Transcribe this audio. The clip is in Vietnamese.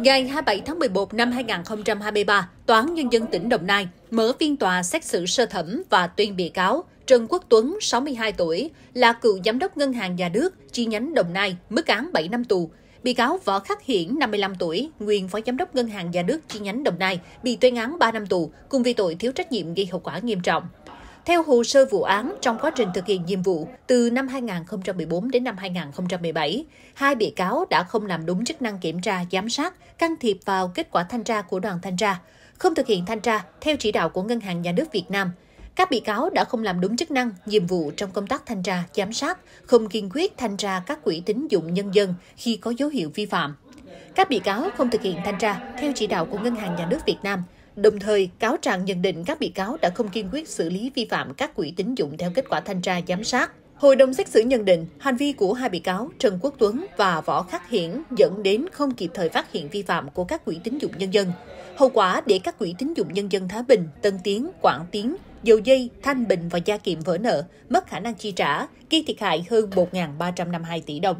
Ngày 27 tháng 11 năm 2023, Tòa án Nhân dân tỉnh Đồng Nai mở phiên tòa xét xử sơ thẩm và tuyên bị cáo Trần Quốc Tuấn, 62 tuổi, là cựu giám đốc Ngân hàng Nhà nước, chi nhánh Đồng Nai, mức án 7 năm tù. Bị cáo Võ Khắc Hiển, 55 tuổi, nguyên phó giám đốc Ngân hàng Nhà nước chi nhánh Đồng Nai, bị tuyên án 3 năm tù cùng vì tội thiếu trách nhiệm gây hậu quả nghiêm trọng. Theo hồ sơ vụ án, trong quá trình thực hiện nhiệm vụ từ năm 2014 đến năm 2017, hai bị cáo đã không làm đúng chức năng kiểm tra, giám sát, can thiệp vào kết quả thanh tra của đoàn thanh tra, không thực hiện thanh tra theo chỉ đạo của Ngân hàng Nhà nước Việt Nam. Các bị cáo đã không làm đúng chức năng, nhiệm vụ trong công tác thanh tra, giám sát, không kiên quyết thanh tra các quỹ tín dụng nhân dân khi có dấu hiệu vi phạm. Các bị cáo không thực hiện thanh tra theo chỉ đạo của Ngân hàng Nhà nước Việt Nam. Đồng thời, cáo trạng nhận định các bị cáo đã không kiên quyết xử lý vi phạm các quỹ tín dụng theo kết quả thanh tra giám sát. Hội đồng xét xử nhận định hành vi của hai bị cáo Trần Quốc Tuấn và Võ Khắc Hiển dẫn đến không kịp thời phát hiện vi phạm của các quỹ tín dụng nhân dân. Hậu quả để các quỹ tín dụng nhân dân Thái Bình, Tân Tiến, Quảng Tiến, Dầu Dây, Thanh Bình và Gia Kiệm vỡ nợ, mất khả năng chi trả, gây thiệt hại hơn 1.352 tỷ đồng.